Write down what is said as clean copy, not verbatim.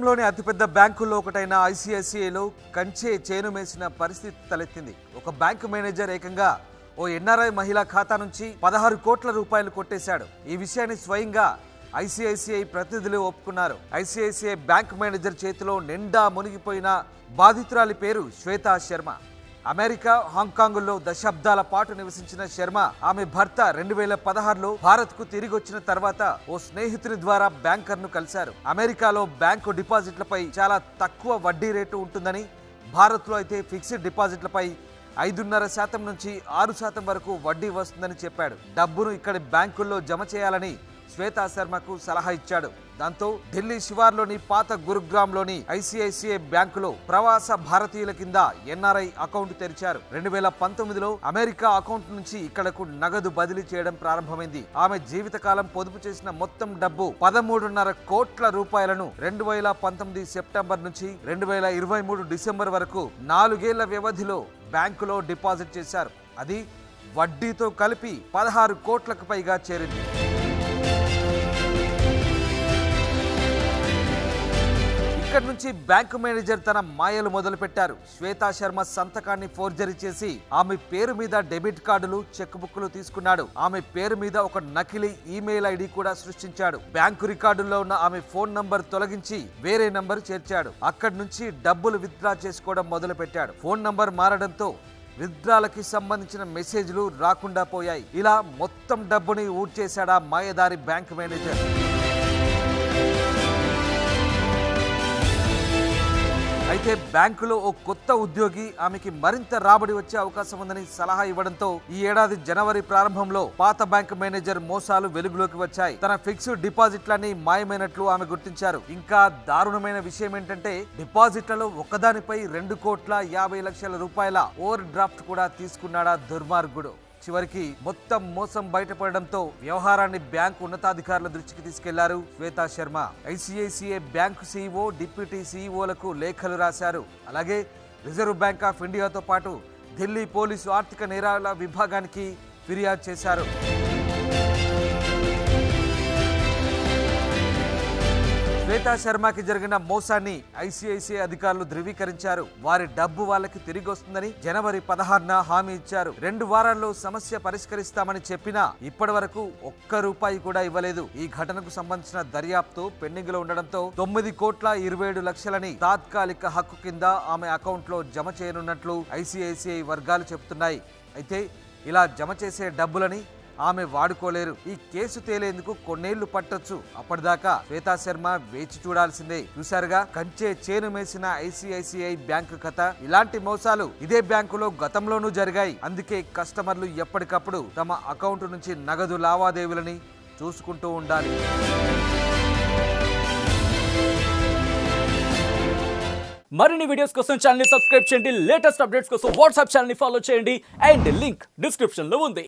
దేశంలోనే అతిపెద్ద బ్యాంకుల్లో ఒకటైన ఐసిఐసిఐలో కంచే చేను మేసిన పరిస్థితి తలెత్తింది. ఒక బ్యాంకు మేనేజర్ ఏకంగా ఓ ఎన్ఆర్ఐ మహిళా ఖాతా నుంచి 16 కోట్ల రూపాయలు కొట్టేశాడు. ఈ విషయాన్ని స్వయంగా ఐసిఐసిఐ ప్రతినిధులు ఒప్పుకున్నారు. ఐసిఐసిఐ బ్యాంక్ మేనేజర్ చేతిలో నిండా మునిగిపోయిన బాధితురాలి పేరు శ్వేతా శర్మ. అమెరికా, హాంకాంగ్లో దశాబ్దాల పాటు నివసించిన శర్మ, ఆమె భర్త 2016లో భారత్కు తిరిగి వచ్చిన తర్వాత ఓ స్నేహితుని ద్వారా బ్యాంకర్ను కలిశారు. అమెరికాలో బ్యాంకు డిపాజిట్లపై చాలా తక్కువ వడ్డీ రేటు ఉంటుందని, భారత్లో అయితే ఫిక్స్డ్ డిపాజిట్లపై 5.5% నుంచి 6% వరకు వడ్డీ వస్తుందని చెప్పాడు. డబ్బును ఇక్కడి బ్యాంకుల్లో జమ చేయాలని శ్వేతా శర్మకు సలహా ఇచ్చాడు. దాంతో ఢిల్లీ శివార్లోని పాత గురుగ్రామ్లోని ఐసిఐసిఐ బ్యాంకులో ప్రవాస భారతీయుల కింద ఎన్ఆర్ఐ అకౌంట్ తెరిచారు. 2019లో అమెరికా అకౌంట్ నుంచి ఇక్కడకు నగదు బదిలీ చేయడం ప్రారంభమైంది. ఆమె జీవితకాలం పొదుపు చేసిన మొత్తం డబ్బు 13.5 కోట్ల రూపాయలను 2019 సెప్టెంబర్ నుంచి 2023 డిసెంబర్ వరకు 4 ఏళ్ల వ్యవధిలో బ్యాంకులో డిపాజిట్ చేశారు. అది వడ్డీతో కలిపి 16 కోట్లకు పైగా చేరింది. ఇక్కడి నుంచి బ్యాంకు మేనేజర్ తన మాయలు మొదలుపెట్టారు. శ్వేతా శర్మ సంతకాన్ని ఫోర్జరీ చేసి ఆమె పేరు మీద డెబిట్ కార్డులు, చెక్ బుక్లు తీసుకున్నాడు. ఆమె పేరు మీద ఒక నకిలీ ఈమెయిల్ ఐడి కూడా సృష్టించాడు. బ్యాంకు రికార్డుల్లో ఉన్న ఆమె ఫోన్ నంబర్ తొలగించి వేరే నంబర్ చేర్చాడు. అక్కడి నుంచి డబ్బులు విత్డ్రా చేసుకోవడం మొదలుపెట్టాడు. ఫోన్ నంబర్ మారడంతో విత్డ్రాలకి సంబంధించిన మెసేజ్లు రాకుండా పోయాయి. ఇలా మొత్తం డబ్బుని ఊడ్చేశాడా మాయదారి బ్యాంకు మేనేజర్. అయితే బ్యాంకులో ఓ కొత్త ఉద్యోగి ఆమెకి మరింత రాబడి వచ్చే అవకాశం ఉందని సలహా ఇవ్వడంతో ఈ ఏడాది జనవరి ప్రారంభంలో పాత బ్యాంకు మేనేజర్ మోసాలు వెలుగులోకి వచ్చాయి. తన ఫిక్స్డ్ డిపాజిట్లన్నీ మాయమైనట్లు ఆమె గుర్తించారు. ఇంకా దారుణమైన విషయం ఏంటంటే, డిపాజిట్లలో ఒకదానిపై 2,50,00,000 రూపాయల ఓవర్ డ్రాఫ్ట్ కూడా తీసుకున్నాడా దుర్మార్గుడు. చివరికి మొత్తం మోసం బయటపడడంతో వ్యవహారాన్ని బ్యాంకు ఉన్నతాధికారుల దృష్టికి తీసుకెళ్లారు Shweta Sharma. ICICI bank CEO, deputy సిఇఓలకు లేఖలు రాశారు. అలాగే రిజర్వ్ బ్యాంక్ ఆఫ్ ఇండియాతో పాటు ఢిల్లీ పోలీసు ఆర్థిక నేరాల విభాగానికి ఫిర్యాదు చేశారు. శ్వేతా శర్మకి జరిగిన మోసాన్ని ఐసిఐసిఐ అధికారులు ధృవీకరించారు. వారి డబ్బు వాళ్ళకి తిరిగి వస్తుందని జనవరి 16న హామీ ఇచ్చారు. 2 వారాల్లో సమస్య పరిష్కరిస్తామని చెప్పినా ఇప్పటి వరకు ₹1 కూడా ఇవ్వలేదు. ఈ ఘటనకు సంబంధించిన దర్యాప్తు పెండింగ్ లో ఉండడంతో 9,27,00,000ని తాత్కాలిక హక్కు కింద ఆమె అకౌంట్ లో జమ చేయనున్నట్లు ఐసిఐసిఐ వర్గాలు చెబుతున్నాయి. అయితే ఇలా జమ చేసే డబ్బులని ఆమె వాడుకోలేరు. ఈ కేసు తేలేందుకు కొన్నేళ్లు పట్టొచ్చు. అప్పటిదాకా శ్వేతా శర్మ వేచి చూడాల్సిందే. చూశారుగా కంచే చేను మేసిన ఐసిఐసిఐ బ్యాంకు కథ. ఇలాంటి మోసాలు ఇదే బ్యాంకులో గతంలోనూ జరిగాయి. అందుకే కస్టమర్లు ఎప్పటికప్పుడు తమ అకౌంట్ నుంచి నగదు లావాదేవీలని చూసుకుంటూ ఉండాలి. మరిన్ని వీడియోస్ కోసం ఛానల్ ని సబ్స్క్రైబ్ చేయండి. లేటెస్ట్ అప్డేట్స్ కోసం వాట్సాప్ ఛానల్ ని ఫాలో చేయండి. అండ్ లింక్ డిస్క్రిప్షన్ లో ఉంది.